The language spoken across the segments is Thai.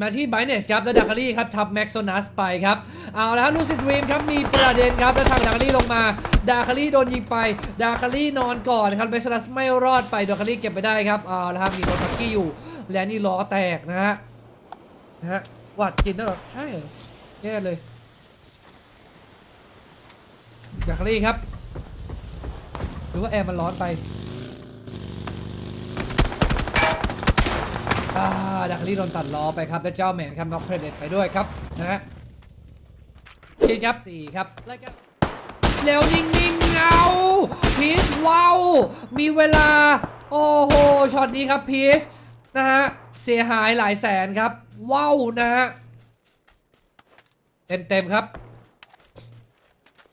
มาที่ Binance ครับและดาคารี่ครับทับแม็กโซนัสไปครับเอาแล้วลูซิดรีมครับมีประเด็นครับและทางดาคารี่ลงมาดาคารี่โดนยิงไปดาคารี่นอนก่อนครับแม็กโซนัสไม่รอดไปดาคารี่เก็บไปได้ครับเอาแล้วครับมีโดนทักกี้อยู่และนี่ล้อแตกนะฮะหวัดกินแล้วหรอใช่แย่เลยดาคารี่ครับหรือว่าแอร์มันร้อนไปดาคารี่โดนตัดล้อไปครับและเจ้าแมนครับน็อกเพรเดตไปด้วยครับนะฮะคิดครับ4ครับแล้วนิ่งๆเงาพีชว้าวมีเวลาโอ้โหช็อตนี้ครับพีชนะฮะเสียหายหลายแสนครับว้าวนะฮะเต็มครับ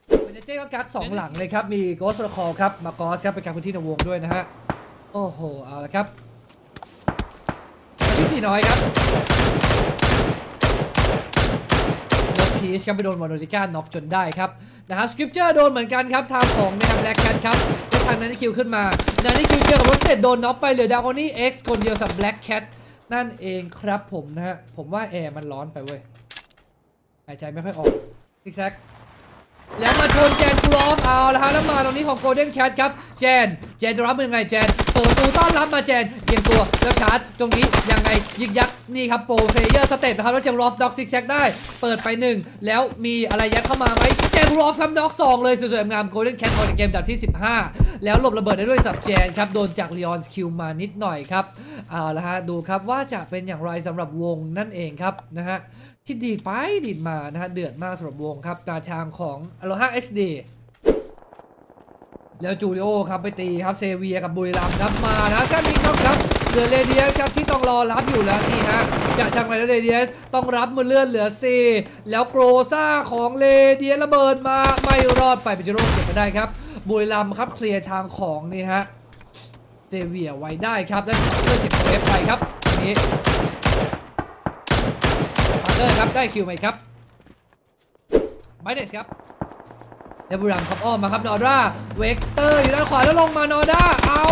เบเนเต้ก็กัก2หลังเลยครับมีโกสต์โปรโตคอลครับมากอสครับเป็นการพื้นที่ในวงด้วยนะฮะโอ้โหเอาละครับที่น้อยครับโดนพีชครับไปโดนวอร์โนติก้าน็อกจนได้ครับนะฮะสคริปเจอร์โดนเหมือนกันครับทางของนะครับแบล็กแคทครับและทางนั้นคิวขึ้นมานั้นคิวเจอกับรถเสร็จโดนน็อกไปเหลือดาวนี่เอ็กซ์คนเดียวสับแบล็กแคทนั่นเองครับผมนะฮะผมว่าแอร์มันร้อนไปเว้ยหายใจไม่ค่อยออกซิกแซกแล้วมาชนแจนกรอฟเอาละฮะแล้วมาตรงนี้ของโกลเด้นแคทครับแจนจะรับยังไงแจนเปิดประตูต้อนรับมาแจนเกี่ยงตัวแล้วชาร์จตรงนี้ยังไงยิงยักษ์นี่ครับโปรเพลเยอร์สเตตนะครับแล้วแจนกรอฟด็อกซิกแซกได้เปิดไป1แล้วมีอะไรยัดเข้ามาไหมแจนกรอฟครับด็อก2เลยสวยๆงามโกลเด้นแคทคอร์ดเกมดับที่15แล้วหลบระเบิดได้ด้วยสับแจนครับโดนจากลีออนสกิลมานิดหน่อยครับเอาละฮะดูครับว่าจะเป็นอย่างไรสำหรับวงนั่นเองครับนะฮะที่ดีดไปดีดมานะฮะเดือดมากสำหรับวงครับตาชามของอโลฮา XD แล้วจูริโอครับไปตีครับเซเวียกับบุรีรัมย์ครับมานะชั้นนี้ครับเหลือเรเดียสครับที่ต้องรอรับอยู่แล้วนี่ฮะจะทำอะไรแล้วเรเดียสต้องรับมือเลื่อนเหลือ4แล้วโกรซ่าของเรเดียสระเบิดมาไม่รอดไปเป็นจูริโอเก็บมาได้ครับบุรีรัมย์ครับเคลียร์ทางของนี่ฮะเซเวียไว้ได้ครับและเพื่อเก็บเวฟไปครับนี้ครับได้คิวไหมครับไบเนสครับเดบุรัมครับอ้อมมาครับนอร์ด้าเวกเตอร์อยู่ด้านขวาแล้วลงมานอร์ด้าเอา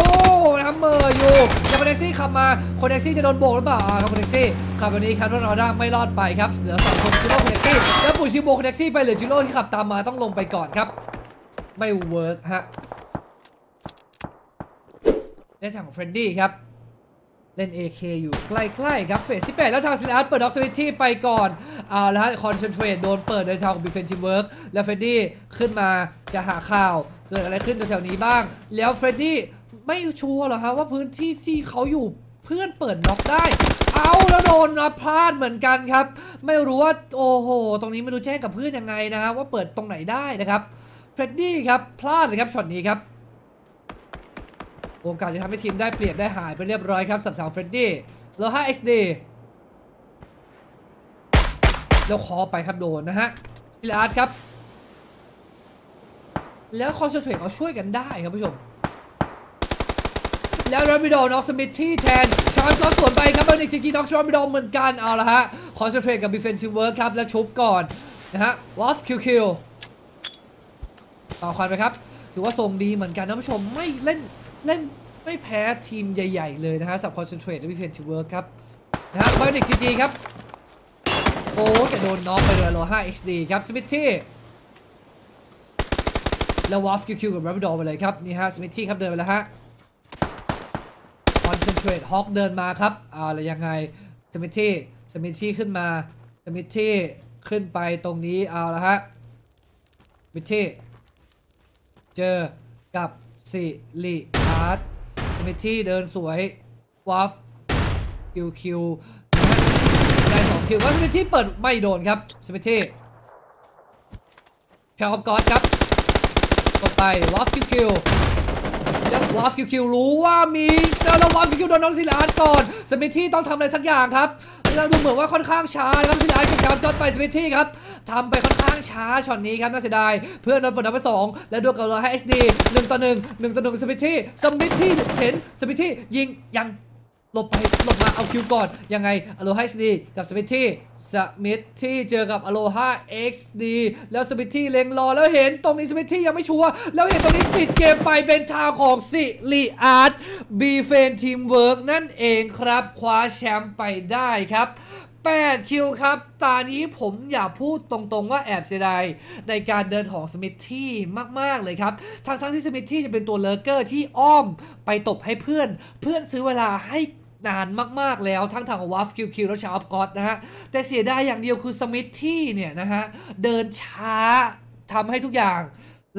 นะครับเมอร์อยู่จะคอนเนคซี่ขับมาคอนเนคซี่จะโดนโบกหรือเปล่าครับคอนเนคซี่ขับวันนี้ครับนอร์ด้าไม่รอดไปครับเหลือสองคนจิโร่คอนเนคซี่แล้วปูชิโบคอนเนคซี่ไปเหลือจิโร่ที่ขับตามมาต้องลงไปก่อนครับไม่เวิร์กฮะได้ทางของเฟรนดี้ครับเล่น AK อยู่ใกล้ๆครับเฟส18แล้วทางซิลาร์เปิดด็อกสวิตที่ไปก่อนเอาแล้วคอนเซนเทรตโดนเปิดในทางของบีเฟนชิเวิร์กแล้วเฟรดดี้ขึ้นมาจะหาข่าวเกิดอะไรขึ้นแถวๆนี้บ้างแล้วเฟรดดี้ไม่ชัวร์หรอครับว่าพื้นที่ที่เขาอยู่เพื่อนเปิดน็อกได้เอาแล้วโดนนะพลาดเหมือนกันครับไม่รู้ว่าโอ้โหตรงนี้ไม่รู้แจ้งกับเพื่อนยังไงนะว่าเปิดตรงไหนได้นะครับเฟรดดี้ครับพลาดเลยครับช็อตนี้ครับโอกาสจะทำให้ทีมได้เปรียบได้หายไปเรียบร้อยครับสับสาวเฟรดดี้แล้ว5 XD แล้วคอไปครับโดนนะฮะซิลาร์ดครับแล้วคอนเซนเทรตเอาช่วยกันได้ครับผู้ชมแล้วรอมบิดอลน็อกสมิธที่แทนชาร์ลส์สวนไปครับเบอร์นิกซิกี้น็อกชาร์ลส์รอมบิดอลเหมือนกันเอาละฮะคอนเซนเทรตกับบีเฟนซิเวิร์คครับแล้วชุบก่อนนะฮะวอฟคิวต่อควันไปครับถือว่าทรงดีเหมือนกันนะผู้ชมไม่เล่นไม่แพ้ทีมใหญ่ๆเลยนะฮะสับคอนเซนเทรตและวิเฟนชิเวิร์คครับนะฮะไบนิกจีจีครับโอ้แต่โดนน็อกไปโดยโล5 XD ครับสมิธที่แล้ววอฟคิวกับรับบิดอลไปเลยครับนี่ฮะสมิธที่ครับเดินไปแล้วฮะคอนเซนเทรตฮอคเดินมาครับอะไรยังไงสมิธที่ขึ้นมาสมิธที่ขึ้นไปตรงนี้เอาละฮะสมิธที่เจอกับสิริอาร์ตเมที่เดินสวยวอฟคิวได้2คิวว่าสมิธที่เปิดไม่โดนครับสมิธที่ชาร์ลกอดครับกดไปวอฟคิวแล้ววอฟคิวรู้ว่ามีแล้ววอฟคิวโดนน้องสิริอาร์ตก่อนสมิธที่ต้องทำอะไรสักอย่างครับเราดูเหมือนว่าค่อนข้างช้าครับสิริอาร์ตกับจอดไปสมิธที่ครับทำไปค่อนข้างช้าช็อตนี้ครับน่าเสียดายเพื่อนโดนเปิดน็อกไป2และดวลกับเราให้ XD 1 ต่อ 1 สมิธที่เห็นสมิธที่ยิงยังหลบไปหลบมาเอาคิวก่อนยังไงอโลฮา XD กับสมิธที่เจอกับอโลฮา XD แล้วสมิธที่เล็งรอแล้วเห็นตรงนี้สมิธที่ยังไม่ชัวร์แล้วเห็นตรงนี้ปิดเกมไปเป็นทางของซิลิอาร์ตบีเฟนทีมเวิร์กนั่นเองครับคว้าแชมป์ไปได้ครับ 8 คิวครับตานี้ผมอย่าพูดตรงๆว่าแอบเสียดายในการเดินของสมิธที่มากๆเลยครับทั้งที่สมิธที่จะเป็นตัวเลอร์เกอร์ที่อ้อมไปตบให้เพื่อนซื้อเวลาให้นานมากๆแล้วทั้งทางวัฟคิวแล้วชาร์ปก็อตนะฮะแต่เสียดายอย่างเดียวคือสมิธที่เนี่ยนะฮะเดินช้าทำให้ทุกอย่าง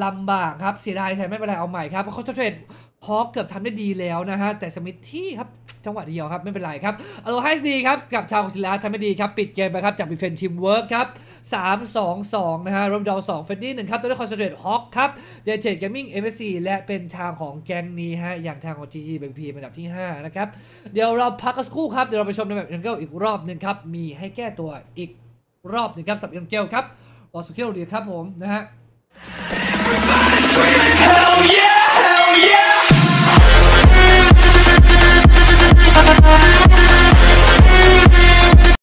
ลำบากครับเสียดายแทนไม่เป็นไรเอาใหม่ครับเพราะเขาเทรดฮอคเกือบทำได้ดีแล้วนะฮะแต่สมิธที่ครับจังหวะเดียวครับไม่เป็นไรครับอโลไฮส์ดีครับกับชาวของศิลาทำได้ดีครับปิดเกมไปครับจากบิเฟนทีมเวิร์กครับ3-2-2นะฮะรวมดาว2เฟดดี้1ครับตัวด้วยคอนเซนเทรตฮอคครับเดเจดเกมมิ่งMSCและเป็นทางของแกงนี้ฮะอย่างทางของ GG เป็นพีอันดับที่5นะครับเดี๋ยวเราพักกันสักครู่ครับเดี๋ยวเราไปชมในแบบเอ็นเกลอีกรอบหนึ่งครับมีให้แก้ตัวอีกรอบหนึ่งครับสับเอ็นเกลครับรอสักครู่เดียวครับผมนะฮะ